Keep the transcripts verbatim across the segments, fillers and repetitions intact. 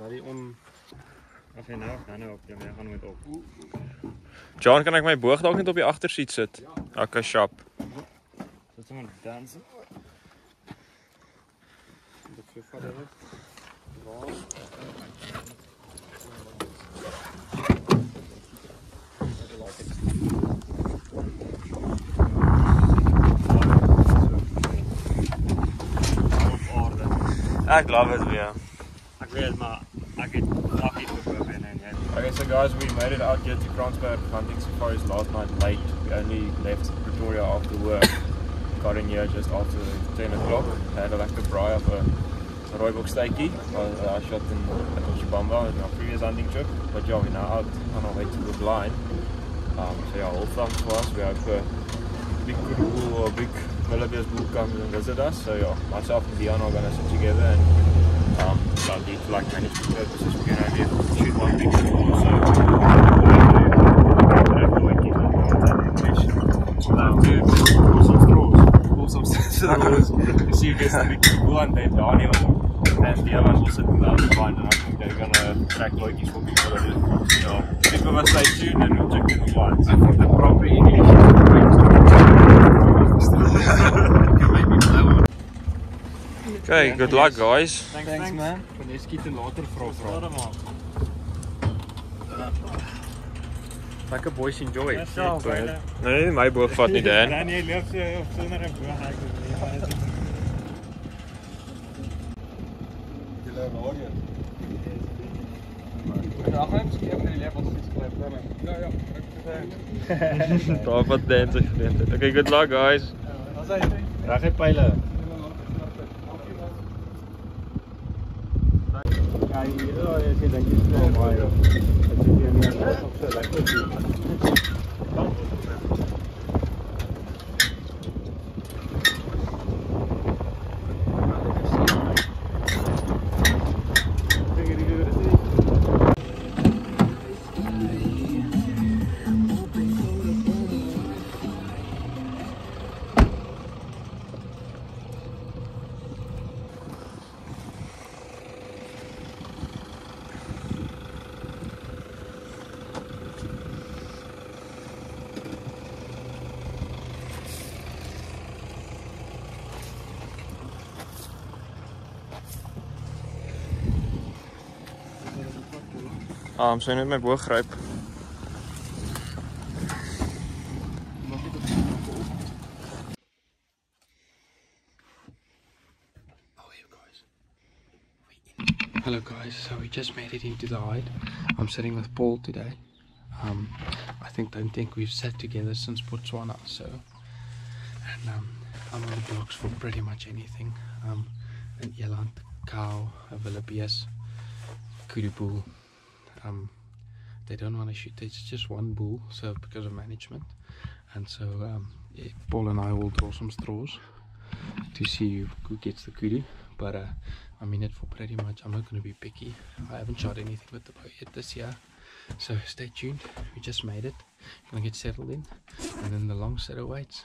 laat die om of jy nou of dan nou op jy gaan met op. John, kan ek my boog dalk net op die agtersiet sit? Okay, sharp. Sit sommer dans. Dit is vir hulle. I love it, yeah. I read my, I get lucky to go in and yet. Okay, so guys, we made it out here to Kransberg hunting safaris last night late. We only left Pretoria after work. Got in here just after ten o'clock. Had a like a braai of a Roybok steakie that I shot in Dojumamba in our previous hunting trip. But yeah, we're now out on our way to the blind. Um, so yeah, all thumbs for us. We hope a big kudu or a big Millibeers will come and visit us, so yeah, myself and Diana are going to sit together and um, lovely, like management purposes, we're going to shoot one big ball or so. Now to pull some straws, pull some straws, see who gets the big ball and then Diana and Diana will sit in the other blind and I think they're going to track loikies for people that do. So people must stay tuned and we'll check in the blinds. I think the proper English. Okay, good luck guys. Thanks, thanks man. Can you skiet in later vra vra. Like a boys enjoy. Nee, my boog vat nie dan. Dan jy loop so op sonder 'n boog ek weet nie. Jy loop hoor jy. Maar af en toe skep jy leef op iets klein dan. Ja ja. Daar wat dance gedoen het. Okay, good luck guys. Reg hy pyle. Hy sê dat jy sê baie. Dit is nie net op so lekker nie. Ah, I'm so net my boog gryp. Hello guys, so we just made it into the hide. I'm sitting with Paul today. Um, I think don't think we've sat together since Botswana, so and um, I'm on the dogs for pretty much anything. Um, an eland, cow, a wildebees, kudu bull. Um, they don't want to shoot, it's just one bull, so because of management, and so um, yeah, Paul and I will draw some straws to see who gets the kudu, but uh, I'm in it for pretty much, I'm not going to be picky, I haven't shot anything with the bow yet this year, so stay tuned, we just made it, we're going to get settled in, and then the long set awaits.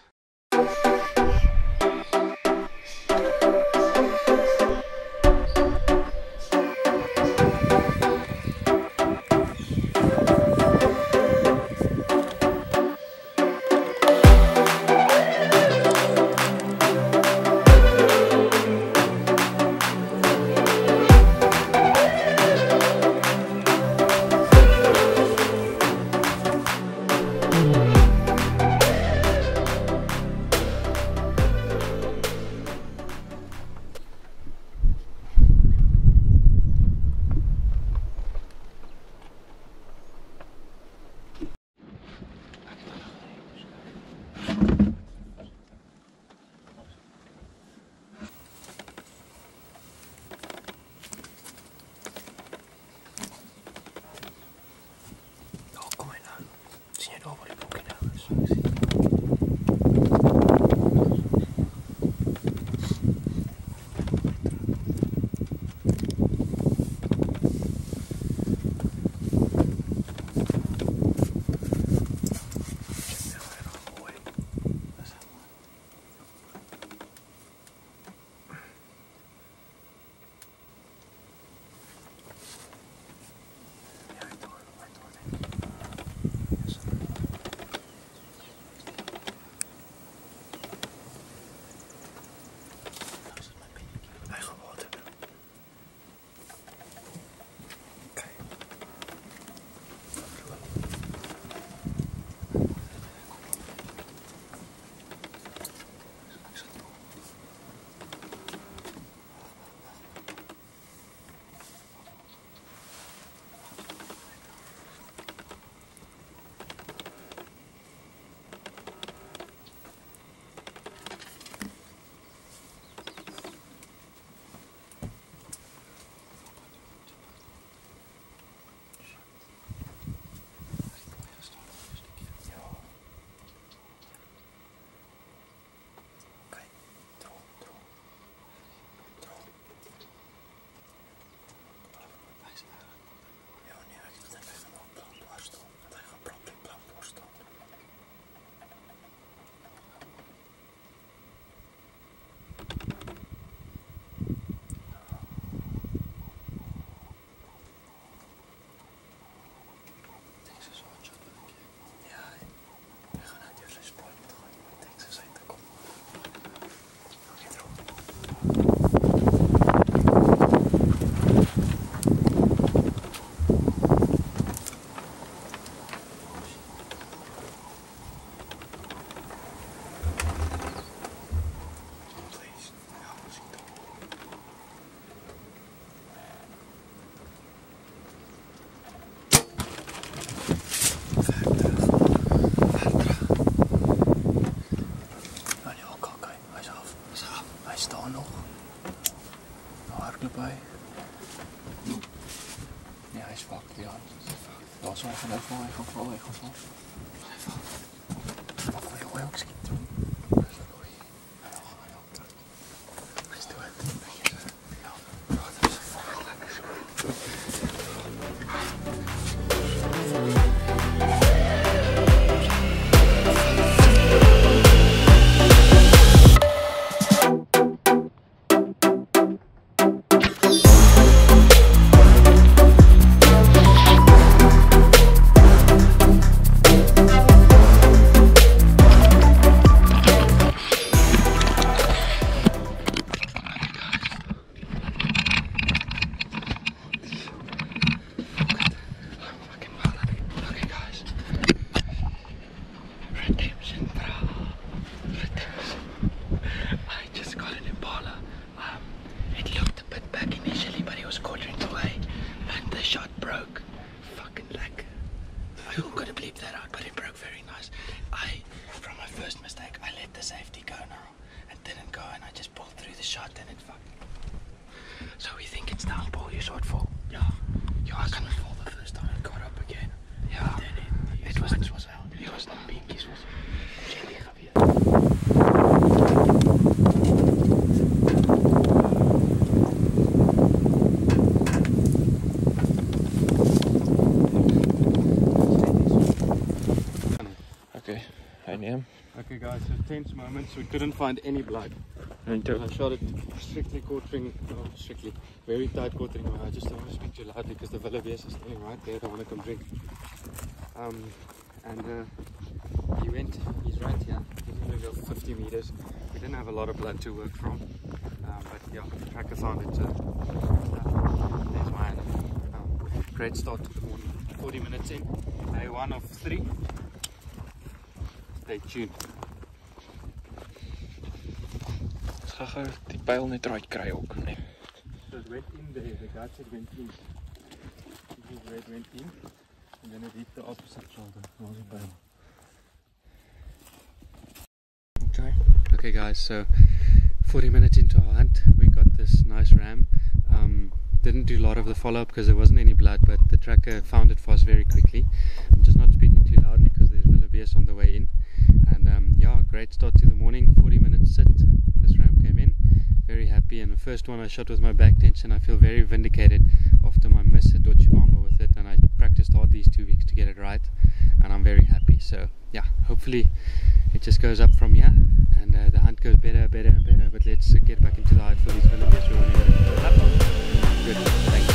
hardloop hy. Nee, hy is vak die hand. Daar is hy gaan nou val, hy gaan val, hy gaan val. Hy val. Wat wil jy ook skiet? Hy is er oor hier. Hy is er oor hier. Hy is dood. Ja, dat is vaarlijk zo. Okay guys, so tense moments, we couldn't find any blood. Until I shot it strictly quartering, oh, strictly, very tight quartering. I just don't want to speak too loudly because the wildebeeste is standing right there, I want to come drink. Um, and uh, he went, he's right here, he's going to go fifty meters. We didn't have a lot of blood to work from, um, but yeah, the tracker found it. Uh, there's mine. Um, great start to the morning, forty minutes in, day one of three. Stay tuned. Ons gaan gauw die pijl net eruit kry ook. So it went in there, the guard said went in. This is where it went in. And then it hit the opposite shoulder. Not the pijl. Okay. Okay guys, so forty minutes into our hunt, we got this nice ram. Um, didn't do a lot of the follow-up because there wasn't any blood, but the tracker found it for us very quickly. I'm just not speaking too loudly because there's wildebeeste on the way in. And um, yeah, great start to the morning, forty minutes sit, this ram came in, very happy, and the first one I shot with my back tension. I feel very vindicated after my miss at Dojumamba with it, and I practiced hard these two weeks to get it right, and I'm very happy. So yeah, hopefully it just goes up from here, and uh, the hunt goes better, better and better, but let's uh, get back into the hunt for these wildebeeste. Good, thanks.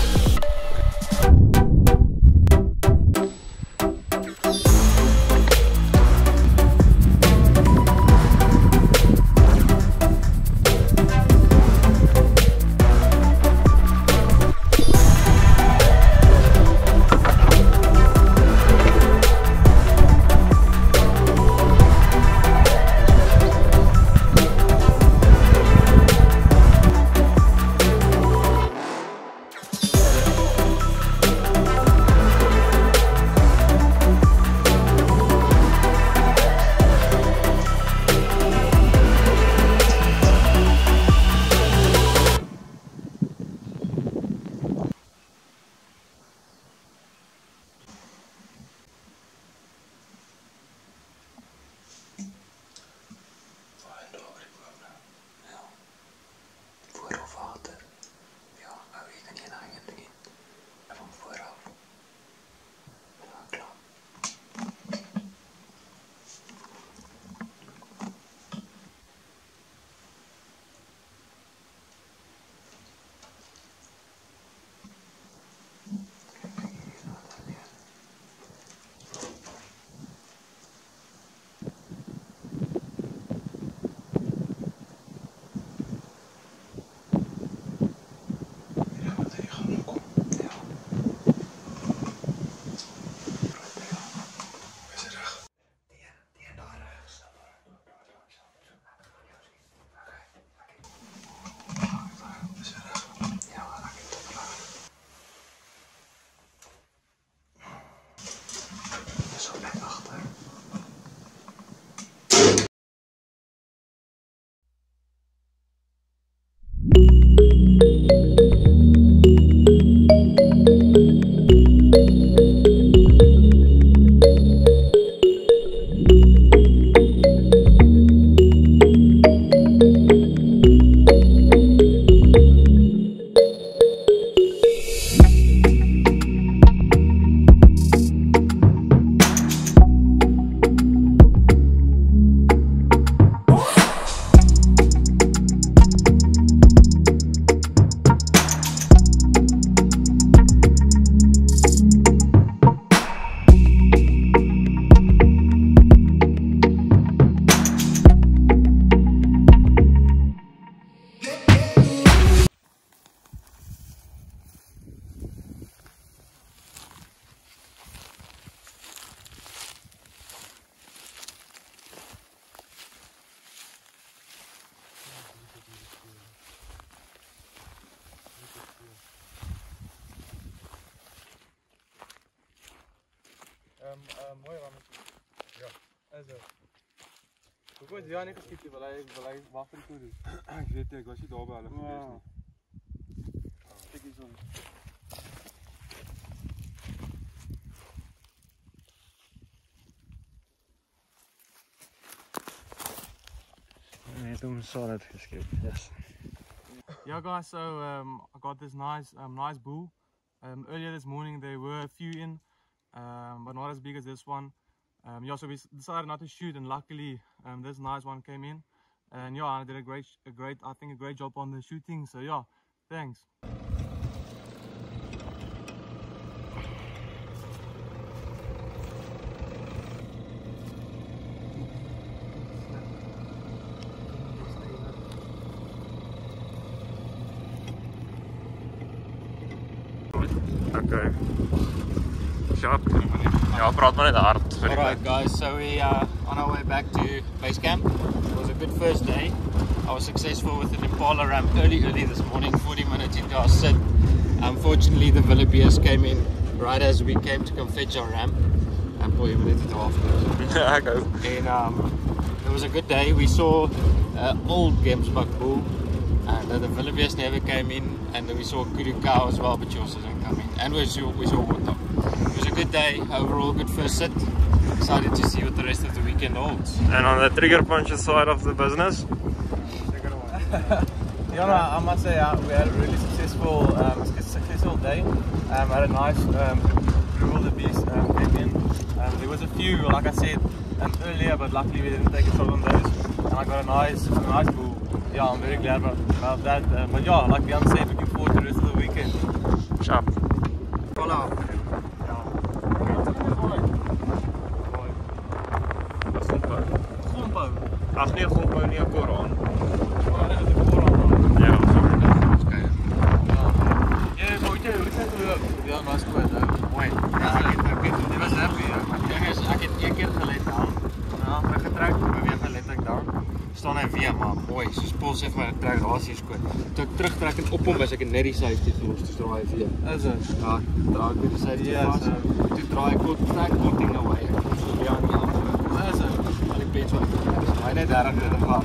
um, mooi rammetje. Ja. En zo. Hoe wordt Diana geschiet? Wil hij, wil hij waffen toe doen? Ik weet het, ik was niet daarbij, dat gebeurt niet. Kijk eens om. Net om solid geschiet, yes. Yeah guys, so um, I got this nice um, nice bull. Um, earlier this morning there were a few in, um, but not as big as this one. Um, yeah, so we decided not to shoot, and luckily um, this nice one came in. And yeah, I did a great, a great, I think a great job on the shooting. So yeah, thanks. Okay. Alright guys, so we are on our way back to base camp. It was a good first day. I was successful with an Impala ramp early early this morning, forty minutes into our sit. Unfortunately the Willoughbeers came in right as we came to come fetch our ramp. And boy, a minute and a half ago. And um, it was a good day. We saw uh, old Gemsbuck bull. And uh, the Willoughbeers never came in, and we saw kudu cow as well, but yours didn't come in. And we saw, we saw water. It was a good day, overall good first sit. Excited to see what the rest of the weekend holds. And on the trigger puncher side of the business? Take it away. Diana, I must say uh, we had a really successful, um, successful day. Um, had a nice um, wildebeest um, came in. Um, there was a few, like I said um, earlier, but luckily we didn't take a shot on those. And I got a nice, a nice bull. Yeah, I'm very glad about that. Uh, but yeah, like Diana said, looking forward to the rest of the weekend. Chop. Follow. Yeah. Zeg maar, het draait is goed. Toen ik terugtrek en op hem was ik een net die safety gelost, dus draai ik weer. Is het? Ja, draai ik weer de safety vast. Toen draai ik ook, trek ik ding away. Dus ja, niet afgelopen. Is het? En ik weet zo, hij net daar aan de hand.